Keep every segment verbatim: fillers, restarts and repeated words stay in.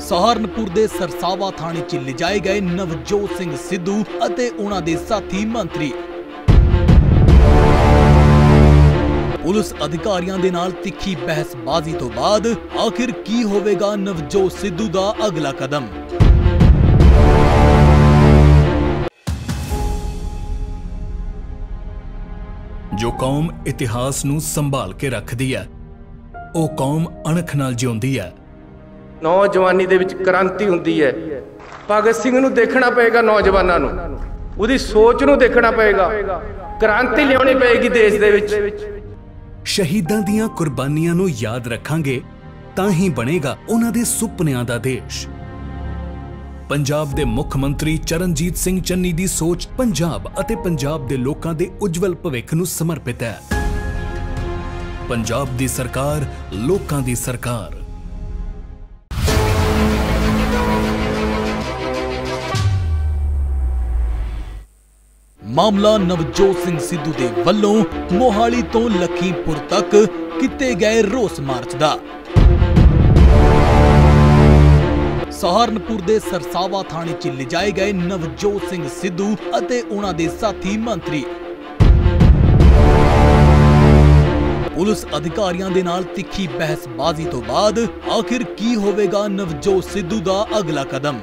सहारनपुर के सरसावा थाने च लिजाए गए नवजोत सिंह सिद्धू अते उन्हां दे साथी मंत्री पुलिस अधिकारियों दे नाल तिखी बहसबाजी तो बाद आखिर की होवेगा नवजोत सिद्धू का अगला कदम। जो कौम इतिहास नूं संभाल के रखदी है वो कौम अणख नाल जिउंदी है। नौजवानी दे विच क्रांति हुंदी है। भगत सिंह नूं देखना पएगा, नौजवानां नूं उहदी सोच नूं देखना पएगा, क्रांति लियाउणी पएगी देश दे विच। शहीदां दीयां कुर्बानियां नूं याद रखांगे तां ही बनेगा उहनां दे सुपनियां दा देश। पंजाब दे मुख मंत्री चरणजीत सिंह चन्नी दी सोच पंजाब अते पंजाब दे लोकां दे उज्जवल भविख नूं समर्पित है। पंजाब दी सरकार लोकां दी सरकार। मामला नवजोत सिंह सिद्धू दे वल्लों मोहाली तो लखीमपुर तक किते गए रोस मार्च दा। सहारनपुर दे सरसावा थाने च लिजाए गए नवजोत सिंह सिद्धू अते उन्हां दे साथी मंत्री पुलिस अधिकारियों दे नाल तिखी बहसबाजी तो बाद आखिर की होवेगा नवजोत सिद्धू दा अगला कदम।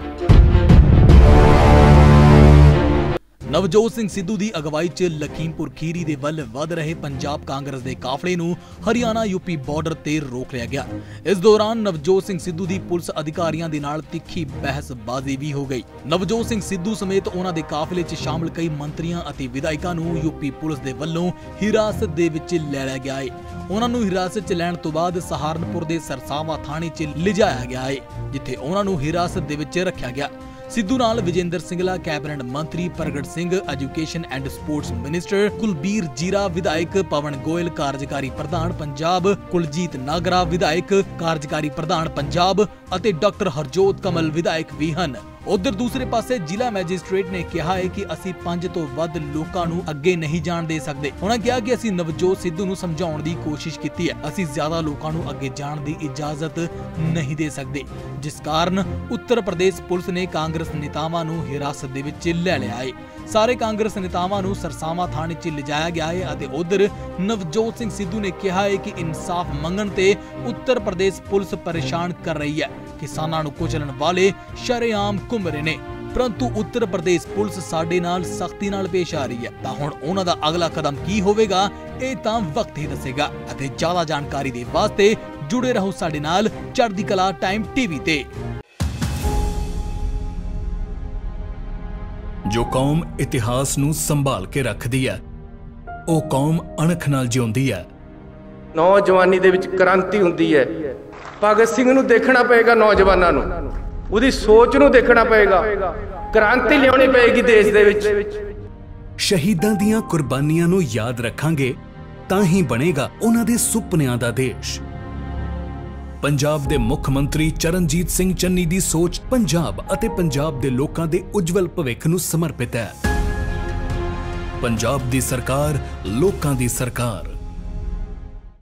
नवजोत सिंह सिद्धू की अगवाई च लखीमपुर खीरी दे वल वध रहे पंजाब कांग्रेस के काफले नूं हरियाणा यूपी बॉर्डर ते रोक लिया गया। इस दौरान नवजोत सिंह सिद्धू की पुलिस अधिकारियों के नाल तिखी बहसबाजी भी हो गई। नवजोत सिंह सिद्धू समेत उन्हां दे काफले च शामिल कई मंत्रियों अते विधायकों नूं यूपी पुलिस दे वल्लों हिरासत दे विच लै लिया गया है। उन्हां नूं हिरासत च लैण तो बाद सहारनपुर के सरसावा थाणे च लिजाया गया है, जिथे उन्हां नूं हिरासत दे विच रखिया गया। सिद्धू नाल विजेंद्र सिंगला कैबिनेट मंत्री, Pargat Singh education and sports minister, Kulbir Zira विधायक, पवन गोयल कार्यकारी प्रधान पंजाब, कुलजीत नागरा विधायक कार्यकारी प्रधान पंजाब अते डॉक्टर हरजोत कमल विधायक भी हैं। उधर दूसरे पासे जिला मैजिस्ट्रेट ने कहा है कि असी पांच तो वध लोकां नूं अगे नहीं जान दे सकदे। उन्हां कहा कि असी नवजोत सिद्धू नूं समझाउण दी कोशिश कीती है, असी ज्यादा लोकां नूं अगे जान दी इजाजत नहीं दे सकदे, जिस कारण उत्तर प्रदेश पुलिस ने कांग्रेस नेतावां नूं हिरासत दे विच लै लिया है। सारे कांग्रेस नेतावां नूं सरसावा थाणे च लिजाया गया है अते उधर नवजोत सिंह सिद्धू ने कहा है कि इंसाफ मंगण ते उत्तर प्रदेश पुलिस परेशान कर रही है। किसानां नूं कुचलण वाले शरेआम घूम रहे ने, परंतु उत्तर प्रदेश पुलिस साडे नाल सख्ती नाल पेश आ रही है। तां हुण उन्हां दा अगला कदम की होवेगा ये तां वक्त ही दसेगा। अते ज्यादा जानकारी दे वास्ते जुड़े रहो साडे नाल चढ़दीकला टाइम टीवी ते। जो कौम इतिहास नूं संभाल के रखदी है वो कौम अणख नाल जिउंदी है। नौजवानी दे विच क्रांति हुंदी है। भगत सिंह नूं देखना पएगा, नौजवानां नूं उहदी सोच नूं देखना पएगा, क्रांति लियाउणी पएगी देश दे विच। शहीदां दीयां कुर्बानियां नूं याद रखांगे तां ही बनेगा उन्हां दे सुपनियां दा देश। पंजाब दे मुख मंत्री चरणजीत सिंह चन्नी दी सोच पंजाब अते पंजाब दे लोकां दे उज्जवल भविख नूं समर्पित है। पंजाब दी सरकार लोकां दी सरकार।